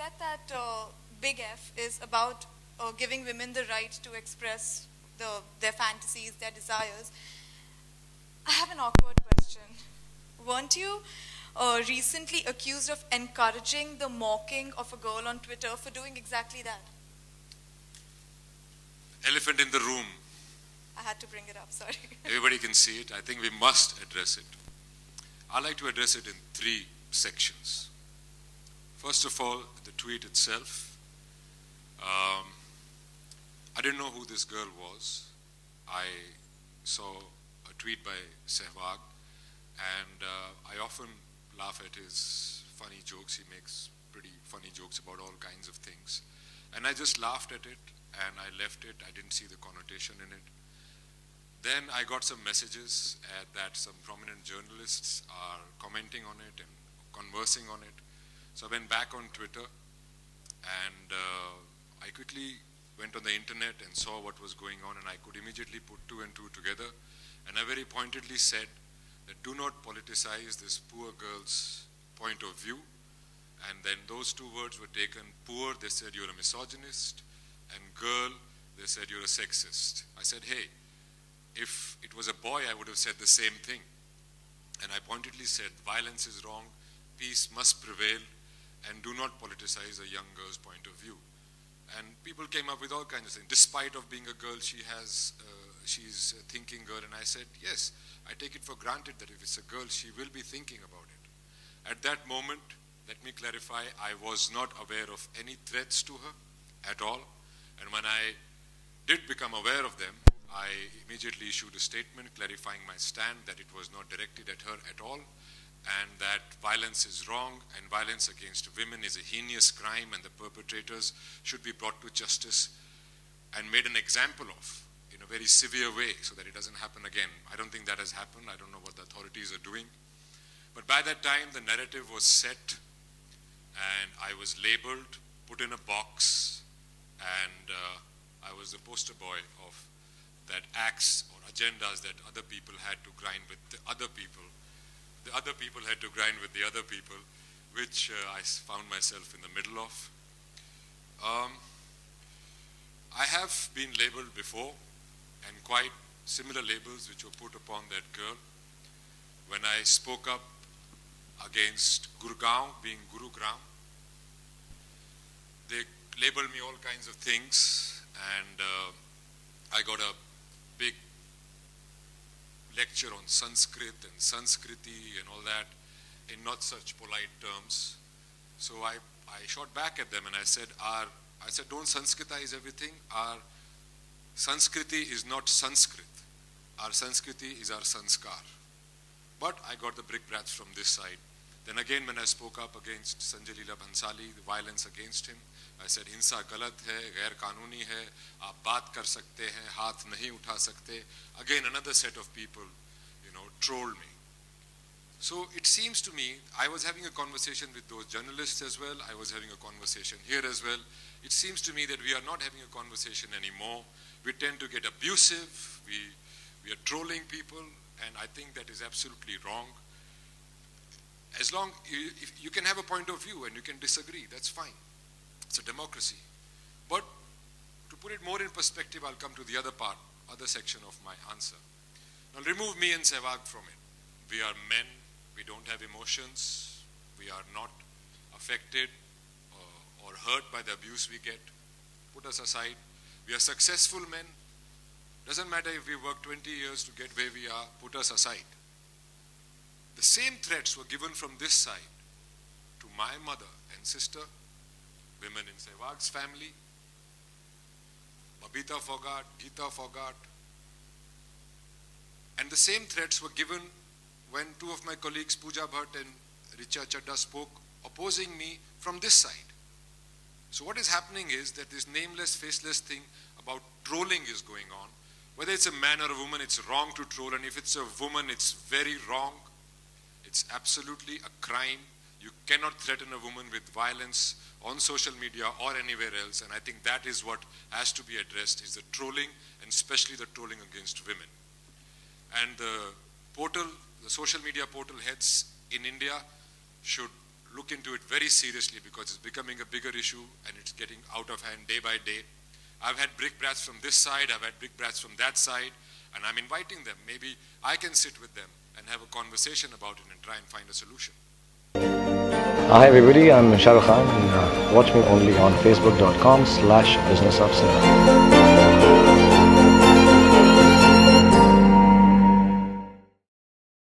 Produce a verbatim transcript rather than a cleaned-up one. said that uh, Big F is about uh, giving women the right to express the, their fantasies, their desires. I have an awkward question. Weren't you uh, recently accused of encouraging the mocking of a girl on Twitter for doing exactly that? Elephant in the room. I had to bring it up, sorry. Everybody can see it. I think we must address it. I like to address it in three sections. First of all, the tweet itself. Um, I didn't know who this girl was. I saw a tweet by Sehwag, and uh, I often laugh at his funny jokes. He makes pretty funny jokes about all kinds of things. And I just laughed at it. And I left it. I didn't see the connotation in it. Then I got some messages at that some prominent journalists are commenting on it and conversing on it. So I went back on Twitter, and uh, I quickly went on the internet and saw what was going on, and I could immediately put two and two together. And I very pointedly said that do not politicize this poor girl's point of view. And then those two words were taken. Poor, they said you're a misogynist. And girl, they said, you're a sexist. I said, hey, if it was a boy, I would have said the same thing. And I pointedly said, violence is wrong, peace must prevail, and do not politicize a young girl's point of view. And people came up with all kinds of things. Despite of being a girl, she has, uh, she's a thinking girl. And I said, yes, I take it for granted that if it's a girl, she will be thinking about it. At that moment, let me clarify, I was not aware of any threats to her at all. And when I did become aware of them, I immediately issued a statement clarifying my stand that it was not directed at her at all, and that violence is wrong, and violence against women is a heinous crime, and the perpetrators should be brought to justice and made an example of in a very severe way so that it doesn't happen again. I don't think that has happened. I don't know what the authorities are doing. But by that time, the narrative was set, and I was labeled, put in a box, and uh, I was the poster boy of that acts or agendas that other people had to grind with the other people. The other people had to grind with the other people, which uh, I found myself in the middle of. Um, I have been labeled before, and quite similar labels which were put upon that girl. When I spoke up against Gurugram being Gurugram, they labeled me all kinds of things, and uh, I got a big lecture on Sanskrit and Sanskriti and all that in not such polite terms. So I, I shot back at them, and I said, our, I said, don't Sanskritize everything. Our Sanskriti is not Sanskrit. Our Sanskriti is our sanskar. But I got the brickbats from this side. Then again, when I spoke up against Sanjalila Bhansali, the violence against him, I said, Hinsa galat hai, gair kanuni hai, aap baat kar sakte hai, haath nahi utha sakte. Again, another set of people, you know, trolled me. So it seems to me, I was having a conversation with those journalists as well. I was having a conversation here as well. It seems to me that we are not having a conversation anymore. We tend to get abusive. We, we are trolling people, and I think that is absolutely wrong. As long you, if you can have a point of view and you can disagree, that's fine. It's a democracy. But to put it more in perspective, I'll come to the other part, other section of my answer. Now remove me and Sehwag from it. We are men. We don't have emotions. We are not affected uh, or hurt by the abuse we get. Put us aside. We are successful men. Doesn't matter if we work twenty years to get where we are. Put us aside. The same threats were given from this side to my mother and sister, women in Sehwag's family, Babita Phogat, Gita Phogat. And the same threats were given when two of my colleagues, Pooja Bhatt and Richa Chadda, spoke opposing me from this side. So what is happening is that this nameless, faceless thing about trolling is going on. Whether it's a man or a woman, it's wrong to troll. And if it's a woman, it's very wrong. It's absolutely a crime. You cannot threaten a woman with violence on social media or anywhere else. And I think that is what has to be addressed, is the trolling, and especially the trolling against women. And the portal, the social media portal heads in India should look into it very seriously because it's becoming a bigger issue and it's getting out of hand day by day. I've had brickbats from this side, I've had brickbats from that side, and I'm inviting them. Maybe I can sit with them and have a conversation about it and try and find a solution. Hi everybody, I'm Shah Rukh Khan, and uh, watch me only on facebook dot com slash business of cinema.